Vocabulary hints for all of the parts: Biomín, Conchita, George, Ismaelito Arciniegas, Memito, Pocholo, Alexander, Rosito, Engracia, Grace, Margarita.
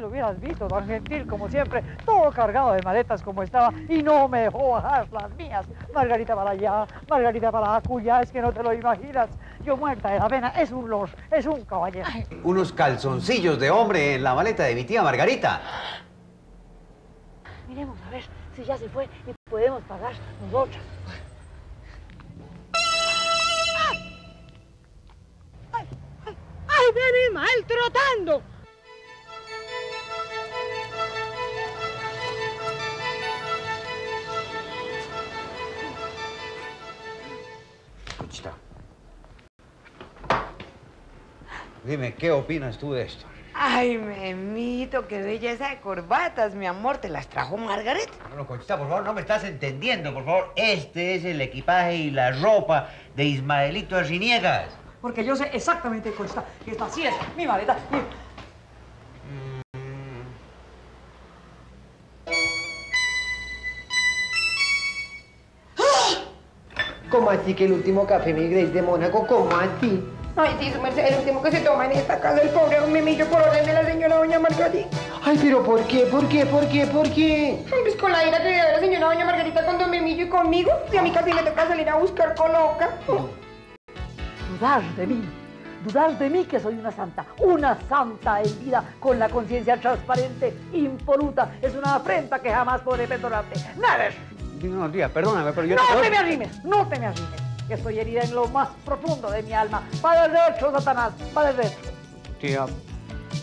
lo hubieras visto, don Gentil, como siempre, todo cargado de maletas como estaba, y no me dejó bajar las mías. Margarita para allá, Margarita para acullá, es que no te lo imaginas. Yo muerta de la pena, es un caballero. Ay. Unos calzoncillos de hombre en la maleta de mi tía Margarita. Miremos a ver si ya se fue y podemos pagar nosotras. ¡Ay, viene Ismael trotando! Conchita, dime, ¿qué opinas tú de esto? Ay, Memito, qué belleza de corbatas, mi amor. ¿Te las trajo Margarita? No, Conchita, por favor, no me estás entendiendo, por favor. Este es el equipaje y la ropa de Ismaelito Arciniegas. Porque yo sé exactamente, Conchita, que esta sí es mi maleta. ¿Cómo así que el último café, mi Grace, de Mónaco? ¿Cómo así? Ay, sí, su merced, el último que se toma en esta casa, el pobre don Memillo, por orden de la señora doña Margarita. Ay, pero ¿por qué? ¿Por qué? ¿Por qué? ¿Por qué? Pues con la ira que le da la señora doña Margarita con don Memillo y conmigo, si a mí casi le toca salir a buscar con loca. Dudar de mí que soy una santa herida con la conciencia transparente, impoluta. Es una afrenta que jamás podré perdonarte. ¡Nada! No, tía, perdóname, pero yo no... ¡No te me arrimes! ¡No te me arrimes! Que estoy herida en lo más profundo de mi alma. ¡Va del derecho, Satanás! ¡Va del derecho!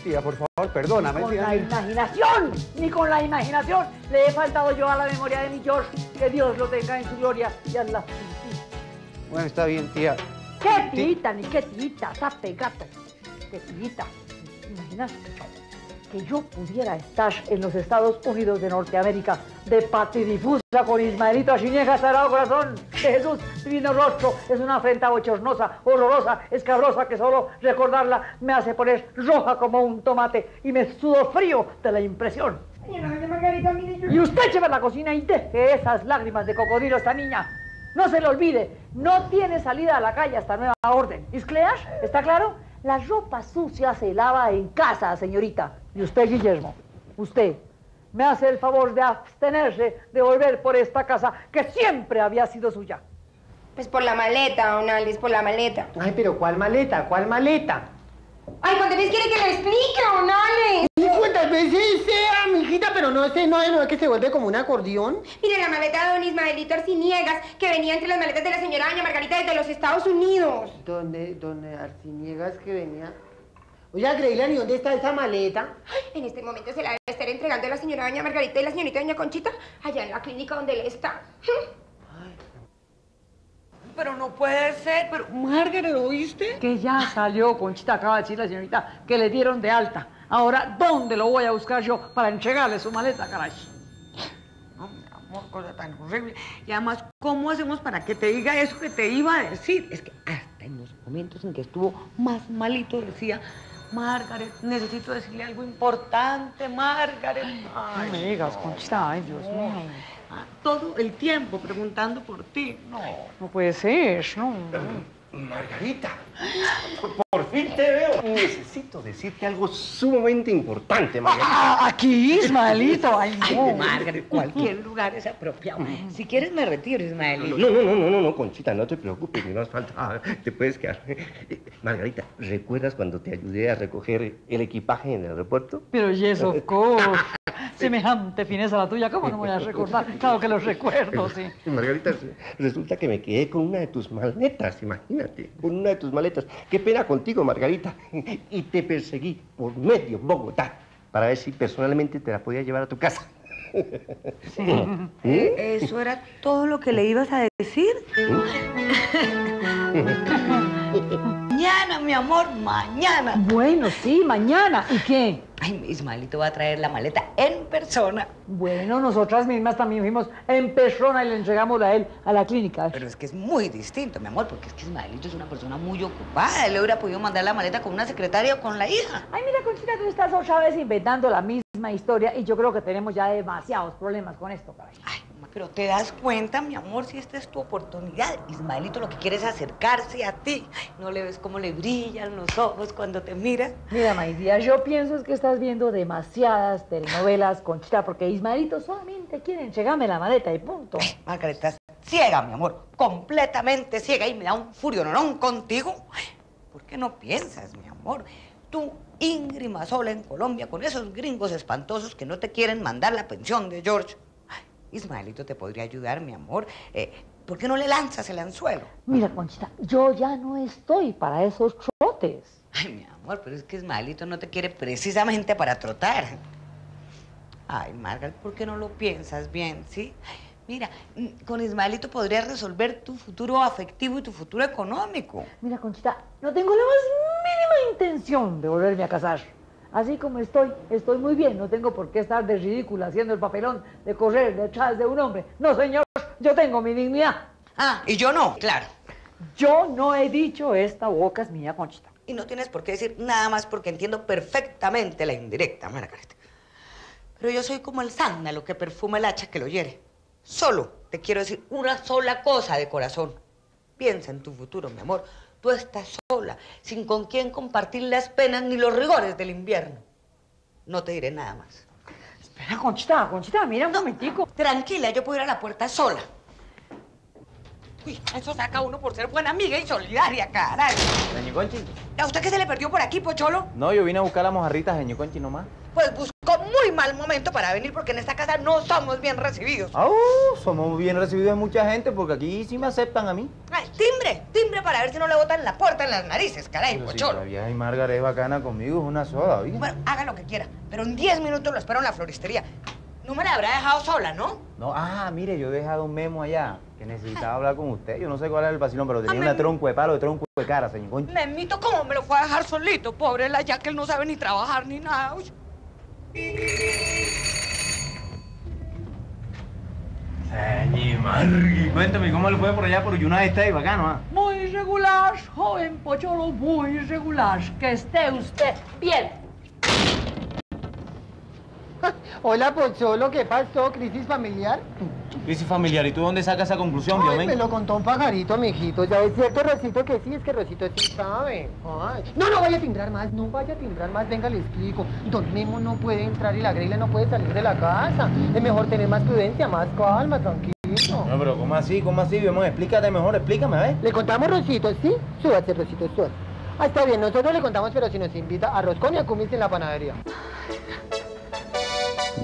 Tía, por favor, perdóname. Ni con la imaginación, ni con la imaginación le he faltado yo a la memoria de mi George. Que Dios lo tenga en su gloria y hazla. Bueno, está bien, tía. ¡Qué tita, ni qué tita! ¡Sape, gato! ¡Qué tita! ¿Te imaginas que yo pudiera estar en los Estados Unidos de Norteamérica de patidifusa con Ismaelito Arciniegas, sagrado corazón de Jesús, divino rostro? Es una afrenta bochornosa, olorosa, escabrosa, que solo recordarla me hace poner roja como un tomate y me sudo frío de la impresión. Y usted lleva a la cocina y deje esas lágrimas de cocodrilo esta niña. No se le olvide, no tiene salida a la calle hasta nueva orden. ¿Isclear? ¿Está claro? La ropa sucia se lava en casa, señorita. Y usted, Guillermo, usted me hace el favor de abstenerse de volver por esta casa que siempre había sido suya. Pues por la maleta, don Alex, por la maleta. Ay, pero ¿cuál maleta? ¿Cuál maleta? Ay, ¿cuántas veces quiere que le explique, don Alex? ¿Cuántas veces sea, mijita? Pero no sé, no es que se vuelve como un acordeón. Mire, la maleta de don Ismaelito Arciniegas, que venía entre las maletas de la señora doña Margarita desde los Estados Unidos. ¿Dónde Arciniegas que venía? Oye, Greylan, ¿y dónde está esa maleta? Ay, en este momento se la debe estar entregando a la señora doña Margarita y la señorita doña Conchita, allá en la clínica donde él está. Pero no puede ser, pero Margaret, ¿lo oíste? Que ya salió, Conchita, acaba de decir la señorita que le dieron de alta. Ahora, ¿dónde lo voy a buscar yo para entregarle su maleta, caray? No, mi amor, cosa tan horrible. Y además, ¿cómo hacemos para que te diga eso que te iba a decir? Es que hasta en los momentos en que estuvo más malito decía, Margaret, necesito decirle algo importante, Margaret. Ay, no me digas, Conchita, ay, Dios mío. Todo el tiempo preguntando por ti. No, no puede ser, no. Margarita, por fin te veo. Necesito decirte algo sumamente importante, Margarita. Aquí, Ismaelito. Ay, no. Ay, Margarita, cualquier lugar es apropiado. Si quieres me retiro, Ismaelito. No, Conchita, no te preocupes, ni más falta. Te puedes quedar. Margarita, ¿recuerdas cuando te ayudé a recoger el equipaje en el aeropuerto? Pero yes, of course. Semejante fineza la tuya, ¿cómo no voy a recordar? Claro que los recuerdo, sí. Margarita, resulta que me quedé con una de tus maletas, imagínate, con una de tus maletas. Qué pena contigo, Margarita. Y te perseguí por medio Bogotá para ver si personalmente te la podía llevar a tu casa. Sí. ¿Eh? ¿Eso era todo lo que le ibas a decir? Mañana, mi amor, mañana. Bueno, sí, mañana. ¿Y qué? Ay, Ismaelito va a traer la maleta en persona. Bueno, nosotras mismas también fuimos en persona y le entregamos a él a la clínica. Pero es que es muy distinto, mi amor, porque es que Ismaelito es una persona muy ocupada. Él le hubiera podido mandar la maleta con una secretaria o con la hija. Ay, mira, Conchita, tú estás otra vez inventando la misma historia y yo creo que tenemos ya demasiados problemas con esto, cabrón. Ay, Pero te das cuenta, mi amor, si esta es tu oportunidad. Ismaelito lo que quiere es acercarse a ti. No le ves cómo le brillan los ojos cuando te mira. Mira, Maidía, yo pienso es que estás viendo demasiadas telenovelas, Conchita, porque Ismaelito solamente quieren llegarme la maleta y punto. Margarita, ciega, mi amor, completamente ciega, y me da un furionorón contigo. ¿Por qué no piensas, mi amor? Tú, íngrima sola en Colombia, con esos gringos espantosos que no te quieren mandar la pensión de George. Ismaelito te podría ayudar, mi amor. ¿Por qué no le lanzas el anzuelo? Mira, Conchita, yo ya no estoy para esos trotes. Ay, mi amor, pero es que Ismaelito no te quiere precisamente para trotar. Ay, Margaret, ¿por qué no lo piensas bien, sí? Mira, con Ismaelito podrías resolver tu futuro afectivo y tu futuro económico. Mira, Conchita, no tengo la más mínima intención de volverme a casar. Así como estoy muy bien. No tengo por qué estar de ridícula haciendo el papelón de correr detrás de un hombre. No, señor, yo tengo mi dignidad. Ah, y yo no, claro. Yo no he dicho esta boca es mía, Conchita. Y no tienes por qué decir nada más porque entiendo perfectamente la indirecta, Margarita. Pero yo soy como el sándalo que perfuma el hacha que lo hiere. Solo te quiero decir una sola cosa de corazón. Piensa en tu futuro, mi amor. Tú estás sola, sin con quién compartir las penas ni los rigores del invierno. No te diré nada más. Espera, Conchita, mira un momentico. Tranquila, yo puedo ir a la puerta sola. Uy, eso saca uno por ser buena amiga y solidaria, caray. Doña Conchi. ¿A usted qué se le perdió por aquí, Pocholo? No, yo vine a buscar las mojarritas, doña Conchi, nomás. Pues buscó muy mal momento para venir porque en esta casa no somos bien recibidos. ¡Ah! Somos bien recibidos de mucha gente porque aquí sí me aceptan a mí. ¡Ay, timbre para ver si no le botan la puerta en las narices, caray, Pocholo! Si la Margarita es bacana conmigo, es una soda, ¿viste? Bueno, haga lo que quiera, pero en 10 minutos lo espero en la floristería. No me la habrá dejado sola, ¿no? No, mire, yo he dejado un memo allá que necesitaba hablar con usted. Yo no sé cuál era el vacilón, pero tenía una tronco de palo, de tronco de cara, señor Concha. Memito, ¿cómo me lo fue a dejar solito? Pobre la ya que él no sabe ni trabajar ni nada. Uy. Señor Margui, cuéntame, ¿cómo le fue por allá por Yuna de Este? Bacano, ¿ah? Muy irregular, joven Pocholo, muy irregular. Que esté usted bien. Hola, Pocholo, ¿qué pasó? ¿Crisis familiar? ¿Crisis familiar? ¿Y tú dónde sacas esa conclusión, Biomín? Me lo contó un pajarito, mijito. Ya es cierto, Rosito, que sí, es que Rosito sí sabe. Ay. No vaya a timbrar más, no vaya a timbrar más. Venga, le explico. Don Memo no puede entrar y la Grace no puede salir de la casa. Es mejor tener más prudencia, más calma, tranquilo. No, pero ¿cómo así, Biomín? Explícate mejor, explícame, ¿ves? Le contamos, Rosito, ¿sí? Súbate, Rosito, súbate. Ah, está bien, nosotros le contamos, pero si nos invita a roscón y a cumis en la panadería.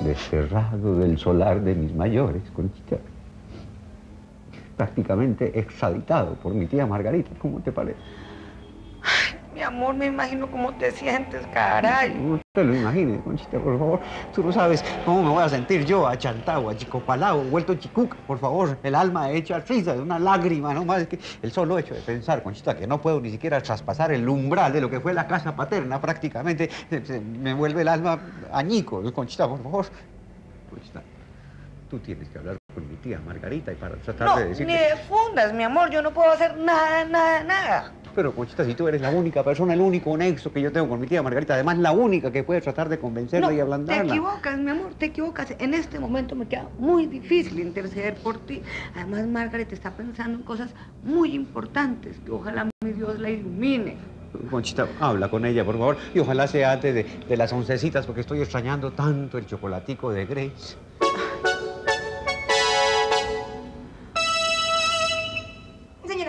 Desterrado del solar de mis mayores, Conchita. Prácticamente exhabitado por mi tía Margarita, ¿cómo te parece? Ay, mi amor, me imagino cómo te sientes, caray. No te lo imagines, Conchita, por favor. Tú no sabes cómo me voy a sentir yo, achantado, achicopalado, vuelto chicuca, por favor. El alma hecha risa de una lágrima, no más que el solo hecho de pensar, Conchita, que no puedo ni siquiera traspasar el umbral de lo que fue la casa paterna, prácticamente me vuelve el alma añico. Conchita, por favor. Conchita, tú tienes que hablar con mi tía Margarita y para tratar de decirte... No, ni fundas, mi amor, yo no puedo hacer nada. Pero, Conchita, si tú eres la única persona, el único nexo que yo tengo con mi tía Margarita, además la única que puede tratar de convencerla y ablandarla. Te equivocas, mi amor, te equivocas. En este momento me queda muy difícil interceder por ti. Además, Margarita está pensando en cosas muy importantes que ojalá mi Dios la ilumine. Conchita, habla con ella, por favor, y ojalá sea antes de las 11:00, porque estoy extrañando tanto el chocolatico de Grace.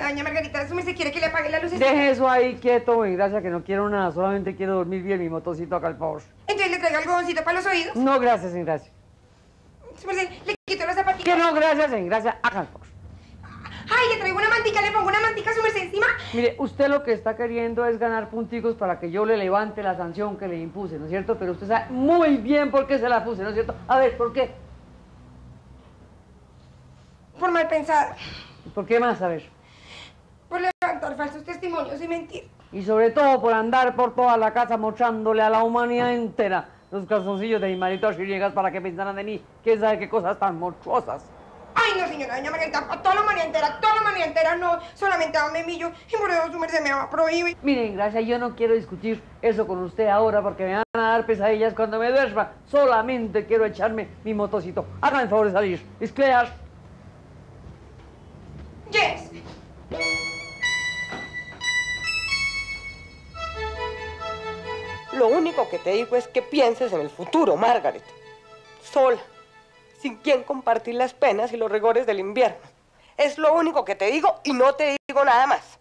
Doña Margarita, ¿se quiere que le apague la luz? Deje eso ahí quieto, Engracia, que no quiero nada. Solamente quiero dormir bien mi motocito acá, al favor. ¿Entonces le traigo algodoncito para los oídos? No, gracias, Engracia. ¿Le quito los zapatitos? Que no, gracias, Engracia, acá, al favor. Ay, le traigo una mantica, le pongo una mantica a su merced encima. Mire, usted lo que está queriendo es ganar punticos para que yo le levante la sanción que le impuse, ¿no es cierto? Pero usted sabe muy bien por qué se la puse, ¿no es cierto? A ver, ¿por qué? Por mal pensada. ¿Por qué más? A ver. Por levantar falsos testimonios y mentir. Y sobre todo por andar por toda la casa mostrándole a la humanidad entera los calzoncillos de Ismaelito Arciniegas para que pensaran de mí. ¿Quién sabe qué cosas tan monstruosas? ¡Ay, Ay, no, señora doña Margarita, toda la mañana entera, no, solamente a Memillo, y por eso su merced me va a prohibir. Miren, Engracia, yo no quiero discutir eso con usted ahora, porque me van a dar pesadillas cuando me duerma. Solamente quiero echarme mi motocito. Hagan el favor de salir. ¿Es clear? Yes. Lo único que te digo es que pienses en el futuro, Margaret. Sola, sin quien compartir las penas y los rigores del invierno. Es lo único que te digo y no te digo nada más.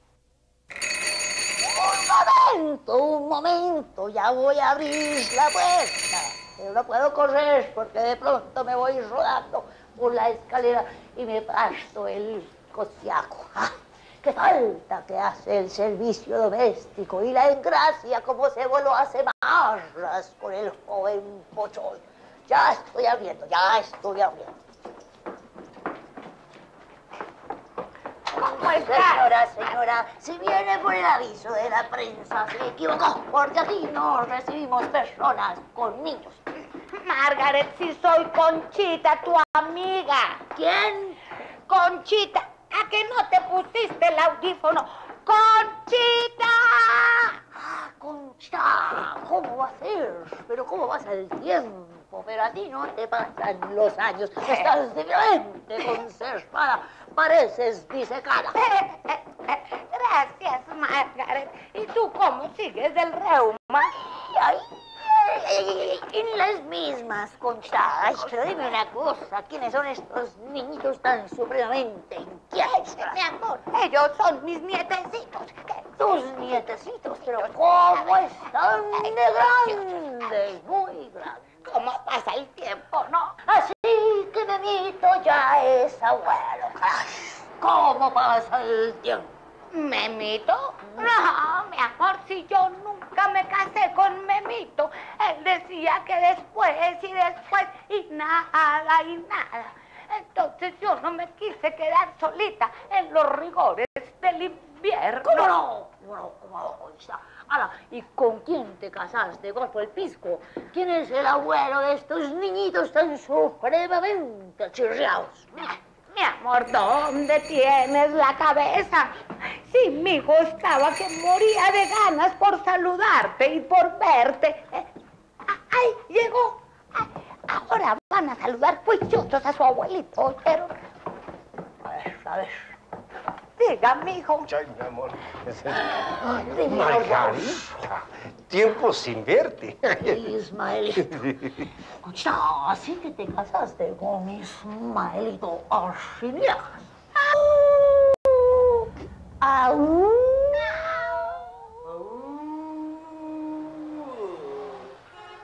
Un momento, ya voy a abrir la puerta. Pero no puedo correr porque de pronto me voy rodando por la escalera y me parto el cociaco. ¡Ah! ¡Qué falta que hace el servicio doméstico! Y la Engracia como se voló hace marras con el joven Pocholo. Ya estoy abriendo. ¿Cómo está? Señora, si viene por el aviso de la prensa, se equivocó, porque aquí no recibimos personas con niños. Margaret, si soy Conchita, tu amiga. ¿Quién? Conchita. ¿A que no te pusiste el audífono? ¡Conchita! ¡Ah, Concha! ¿Cómo va a ser? Pero ¿cómo pasa el tiempo? Pero a ti no te pasan los años. Estás diferente, conservada. Pareces disecada. Gracias, Margaret. ¿Y tú cómo sigues del reuma? En las mismas, Concha. Ay, pero dime una cosa, ¿quiénes son estos niñitos tan supremamente inquietos? Mi amor, ellos son mis nietecitos. ¿Tus nietecitos? Pero ¿cómo están de grandes? Muy grandes. ¿Cómo pasa el tiempo, no? Así que Memito ya es abuelo. ¿Cómo pasa el tiempo? ¿Memito? No, mi amor, si yo nunca me casé con Memito. Él decía que después y nada. Entonces yo no me quise quedar solita en los rigores del invierno. ¿Cómo no? ¿Cómo no? Ahora, ¿y con quién te casaste, golpe el pisco? ¿Quién es el abuelo de estos niñitos tan supremamente chirriados? Mi amor, ¿dónde tienes la cabeza? Sí, mi hijo estaba que moría de ganas por saludarte y por verte. ¡Ay, llegó! Ay, ahora van a saludar puichosos a su abuelito, pero... A ver. Diga, mijo. Ay, mi amor. Ay, Margarita, tiempo sin verte. Ismaelito. No, así que te casaste con Ismaelito Arciniegas. ¡Au!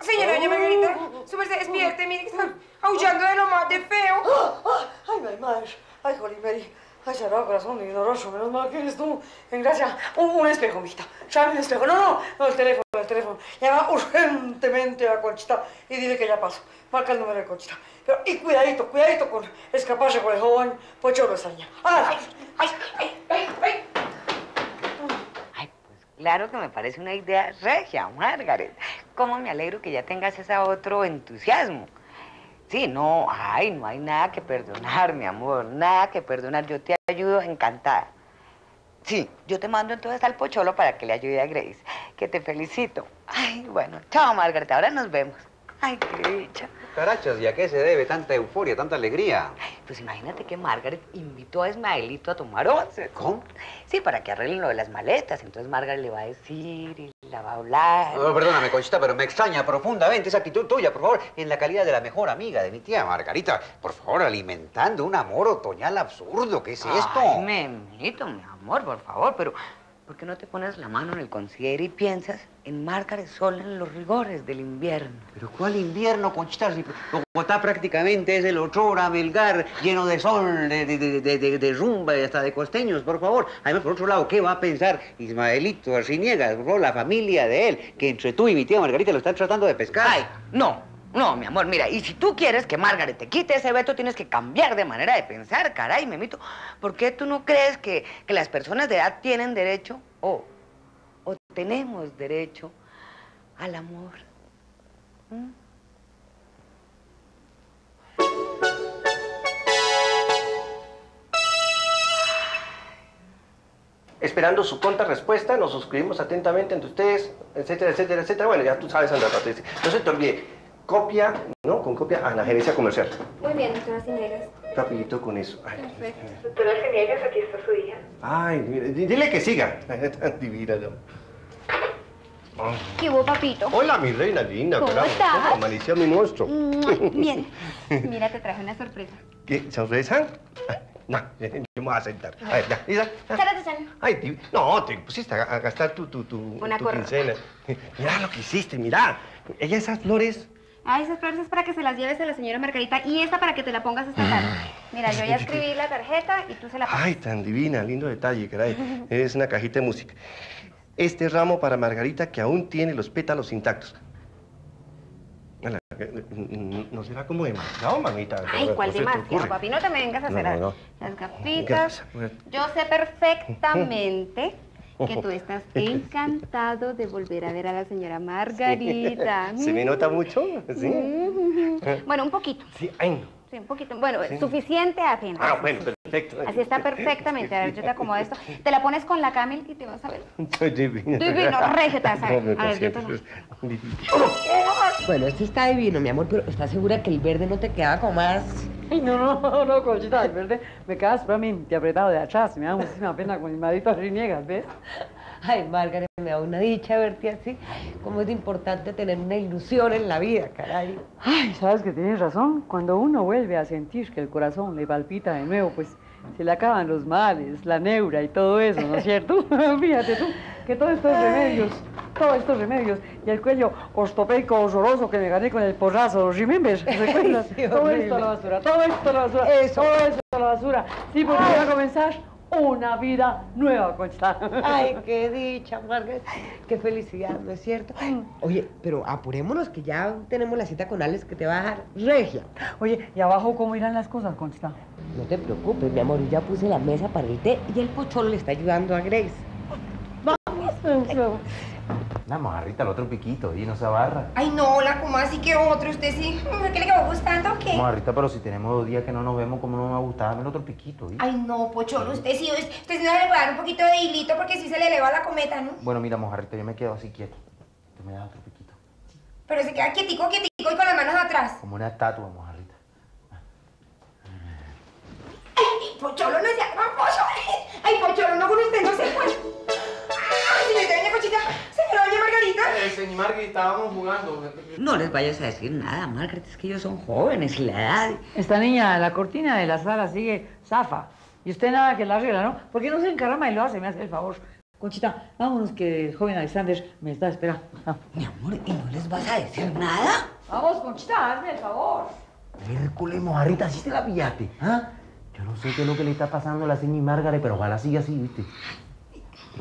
Señora doña Margarita, su merced despierte, mire que están aullando de lo más de feo. Ay, no hay más. Ay, jolín, Mary. Ay, cerrado el corazón, doloroso, menos mal que eres tú. Engracia, un espejo, mijita. Llame un espejo. No, el teléfono. Llama urgentemente a Conchita y dile que ya paso. Marca el número de Conchita. Pero, y cuidadito con escaparse con el joven Pocholo esta niña. ¡Ay! Claro que me parece una idea regia, Margaret. Cómo me alegro que ya tengas ese otro entusiasmo. Sí, no hay nada que perdonar, mi amor, nada que perdonar. Yo te ayudo encantada. Sí, yo te mando entonces al Pocholo para que le ayude a Grace, que te felicito. Ay, bueno, chao, Margaret, ahora nos vemos. Ay, qué dicha. Carachos, ¿y a qué se debe tanta euforia, tanta alegría? Ay, pues imagínate que Margaret invitó a Ismaelito a tomar once. ¿Cómo? Sí, para que arreglen lo de las maletas. Entonces Margaret le va a decir y la va a hablar. No, perdóname, Conchita, pero me extraña profundamente esa actitud tuya, por favor, en la calidad de la mejor amiga de mi tía Margarita. Por favor, alimentando un amor otoñal absurdo. ¿Qué es esto? Ay, Memito, mi amor, por favor, pero... ¿por qué no te pones la mano en el considero y piensas en Margaret sola en los rigores del invierno? ¿Pero cuál invierno, Conchita? Bogotá prácticamente es el otrora Belgar, lleno de sol, de rumba y hasta de costeños, por favor. Además, por otro lado, ¿qué va a pensar Ismaelito Arciniegas, por favor, la familia de él, que entre tú y mi tía Margarita lo están tratando de pescar? ¡Ay, no! No, mi amor, mira, y si tú quieres que Margaret te quite ese veto, tienes que cambiar de manera de pensar, caray, Memito. ¿Por qué tú no crees que las personas de edad tienen derecho o tenemos derecho al amor? ¿Mm? Esperando su contrarrespuesta, nos suscribimos atentamente entre ustedes, etcétera, etcétera, etcétera. Bueno, ya tú sabes, Sandra Patricia. No se te olvide, copia, ¿no? Con copia a la gerencia comercial. Muy bien, doctora Arciniegas. Rapidito con eso. Ay, perfecto. Doctora Arciniegas, aquí está su hija. Ay, mira, dile que siga. Divina, ¿qué hubo, papito? Hola, mi reina linda. ¿Cómo estás? Malicia, mi monstruo. Bien. Mira, te traje una sorpresa. ¿Qué? ¿Sorpresa? No, yo me voy a sentar. A ver, ya. Sálate, San. Ay, no, te pusiste a gastar tu quincena. Mirá lo que hiciste, mirá. Ella esas flores... Ah, esas flores es para que se las lleves a la señora Margarita y esta para que te la pongas esta tarde. Mira, yo ya escribí la tarjeta y tú se la pones. Ay, tan divina, lindo detalle, caray. Es una cajita de música. Este ramo para Margarita que aún tiene los pétalos intactos. ¿No será como demasiado, mamita? Ay, ¿cuál demasiado, papi? No te me vengas a hacer las gafitas. Yo sé perfectamente que tú estás encantado de volver a ver a la señora Margarita. Sí. ¿Se me nota mucho? Sí. Bueno, un poquito. Sí, ay, no. Sí, un poquito. Bueno, sí. Suficiente apenas. Ah, bueno, perfecto. Así está perfectamente. A ver, yo te acomodo esto. Te la pones con la Camel y te vas a ver. Soy divino. Divino, régete, ¿sabes? No, a ver, yo te bueno, este está divino, mi amor, pero ¿estás segura que el verde no te queda como más...? Ay, no, Conchita, el verde me queda sumamente apretado de atrás. Me da muchísima pena con Ismaelito Arciniegas, ¿ves? Ay, Margarita, me da una dicha verte así. Cómo es importante tener una ilusión en la vida, caray. Ay, sabes que tienes razón. Cuando uno vuelve a sentir que el corazón le palpita de nuevo, pues se le acaban los males, la neura y todo eso, ¿no es cierto? Fíjate tú, que todos estos remedios y el cuello ortopédico horroroso que me gané con el porrazo, ¿remembers? ¿Recuerdas? Todo esto a la basura, todo esto a la basura, todo esto a la basura. Sí, porque voy a comenzar una vida nueva, Conchita. Ay, qué dicha, Margarita. Qué felicidad, ¿no es cierto? Ay, oye, pero apurémonos que ya tenemos la cita con Alex que te va a dar regia. Oye, ¿y abajo cómo irán las cosas, Conchita? No te preocupes, mi amor, ya puse la mesa para el té y el Pocholo le está ayudando a Grace. Vamos. La Margarita, el otro piquito, y no se abarra. Ay, no, la coma, así que otro, usted sí. ¿Qué le quedó gustando o qué? Margarita, pero si tenemos 2 días que no nos vemos, ¿cómo no me va a gustar el otro piquito? ¿Y? Ay, no, Pocholo, usted sí no le puede dar un poquito de hilito porque sí se le eleva la cometa, ¿no? Bueno, mira, Margarita, yo me quedo así quieto. Tú me das otro piquito. Pero se queda quietico, quietico y con las manos atrás. Como una estatua, Margarita. Ay, Pocholo, no se haga, Pocholo. Ay, Pocholo, no, con usted no se puede. Señor Margarita, estábamos jugando. No les vayas a decir nada, Margarita, es que ellos son jóvenes, la edad. Esta niña, la cortina de la sala sigue zafa. Y usted nada que la arregla, ¿no? ¿Por qué no se encarama y lo hace? Me hace el favor. Conchita, vámonos que el joven Alexander me está esperando. Mi amor, ¿y no les vas a decir nada? Vamos, Conchita, hazme el favor. Hércules, Margarita, así te la pillaste, ¿ah? Yo no sé qué es lo que le está pasando a la señora Margarita, pero ojalá siga así, ¿viste?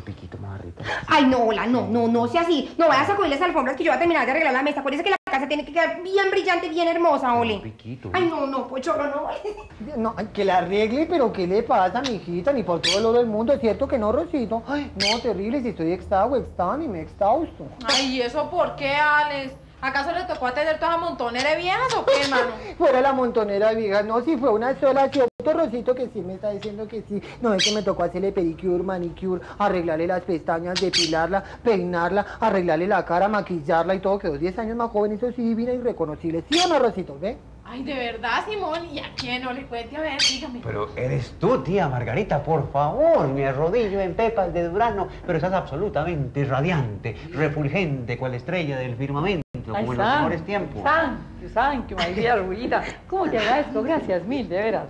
Piquito, Margarita. Ay, no, hola, no sea así. No vayas a coger las alfombras que yo voy a terminar de arreglar la mesa. Por eso es que la casa tiene que quedar bien brillante, bien hermosa, ole. No, Piquito. Ay, no, Pocholo, no. No, que la arregle, pero ¿qué le pasa, mijita? Ni por todo el oro del mundo. Es cierto que no, Rosito. Ay, no, terrible, si estoy exhausto. Ay, ¿y eso por qué, Alex? ¿Acaso le tocó atender toda la montonera de viejas o qué, hermano? Fuera la montonera de viejas, no, si fue una sola, cierto, Rosito, que sí me está diciendo que sí. No, es que me tocó hacerle pedicure, manicure, arreglarle las pestañas, depilarla, peinarla, arreglarle la cara, maquillarla y todo. Quedó 10 años más joven, eso sí, divina, irreconocible. ¿Sí o no, Rosito, ve? Ay, de verdad, Simón, ¿y a quién no le cuente? A ver, dígame. Pero eres tú, tía Margarita, por favor, me arrodillo en pepas de durazno, pero estás absolutamente radiante, refulgente, cual estrella del firmamento, como en los mejores tiempos. Thank you, my dear Ruyita. ¿Cómo te agradezco? Gracias mil, de veras.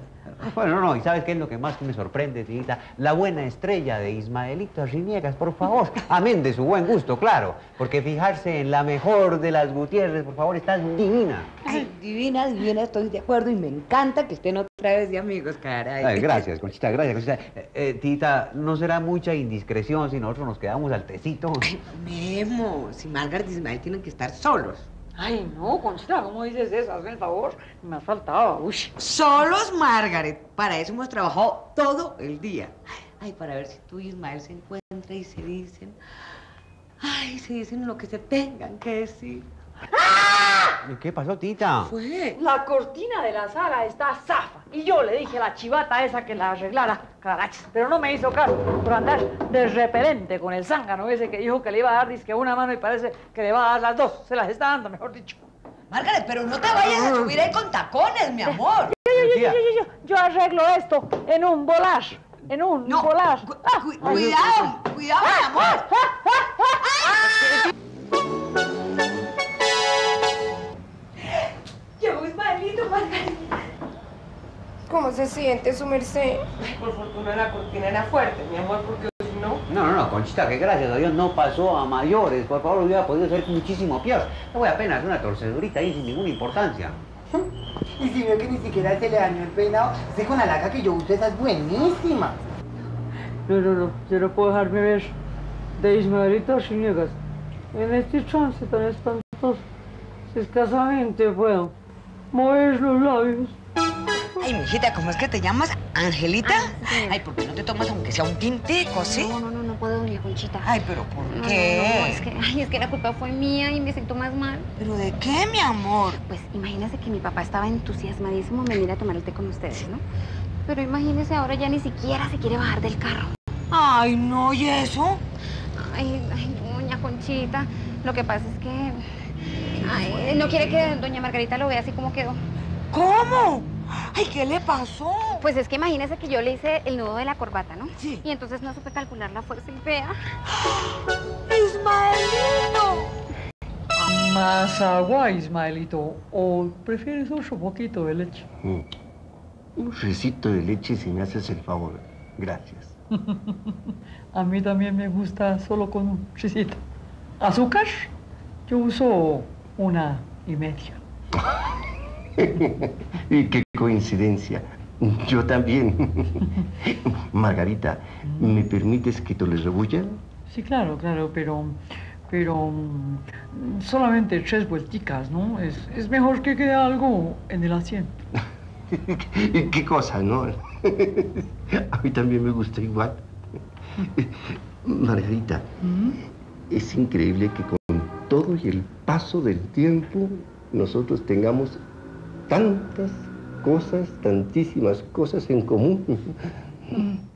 Bueno, no, ¿y sabes qué es lo que más me sorprende, tita? La buena estrella de Ismaelito Arciniegas, por favor. Amén de su buen gusto, claro. Porque fijarse en la mejor de las Gutiérrez, por favor, estás divina. Ay, divina, estoy de acuerdo y me encanta que estén otra vez de amigos, caray. Ay, gracias, Conchita, tita, ¿no será mucha indiscreción si nosotros nos quedamos al tecito? Ay, Memo, si Margarita y Ismael tienen que estar solos. Ay, no, Conchita, ¿cómo dices eso? Hazme el favor, me ha faltado. Uy. Solos, Margaret. Para eso hemos trabajado todo el día. Ay, para ver si tú y Ismael se encuentran y se dicen... Ay, se dicen lo que se tengan que decir. ¡Ah! ¿Qué pasó, tita? ¿Qué fue? La cortina de la sala está zafa. Y yo le dije a la chivata esa que la arreglara, carachas. Pero no me hizo caso por andar de repelente con el zángano ese que dijo que le iba a dar disque una mano y parece que le va a dar las dos. Se las está dando, mejor dicho. Margaret, pero no te vayas a subir ahí con tacones, mi amor. Yo arreglo esto en un volar. En un volar. Cuidado, cuidado, mi amor. Llegó Ismaelito, Margarita. ¿Cómo se siente su merced? Por fortuna la cortina era fuerte, mi amor, porque si no... No, Conchita, que gracias a Dios no pasó a mayores. Por favor, hubiera podido ser muchísimo peor. No fue apenas una torcedurita ahí sin ninguna importancia. Y si veo que ni siquiera se le dañó el peinado, sé con la laca que yo uso, esa es buenísima. No, yo no puedo dejarme ver de Ismaelito Arciniegas en este chance tan espantoso. Si escasamente puedo mover los labios. Ay, mijita, ¿cómo es que te llamas? ¿Angelita? Sí. Ay, ¿por qué no te tomas aunque sea un tintico, sí? No puedo, doña Conchita. Ay, ¿pero por qué? No, es que la culpa fue mía y me siento más mal. ¿Pero de qué, mi amor? Pues imagínese que mi papá estaba entusiasmadísimo en venir a tomar el té con ustedes, ¿no? Pero imagínese, ahora ya ni siquiera se quiere bajar del carro. Ay, no, ¿y eso? Ay, doña Conchita, lo que pasa es que... Ay, no quiere que doña Margarita lo vea así como quedó. ¿Cómo? Ay, ¿qué le pasó? Pues es que imagínese que yo le hice el nudo de la corbata, ¿no? Sí. Y entonces no supe calcular la fuerza y vea. ¡Ismaelito! Más agua, Ismaelito. ¿O prefieres otro poquito de leche? Un risito de leche si me haces el favor. Gracias. A mí también me gusta solo con un risito. ¿Azúcar? Yo uso 1,5. Y qué coincidencia. Yo también. Margarita, ¿me permites que te lo rebulle? Sí, claro, pero solamente 3 vuelticas, ¿no? Es mejor que quede algo en el asiento. ¿Qué cosa, no? A mí también me gusta igual. Margarita, es increíble que con todo y el paso del tiempo nosotros tengamos tantas cosas, tantísimas cosas en común.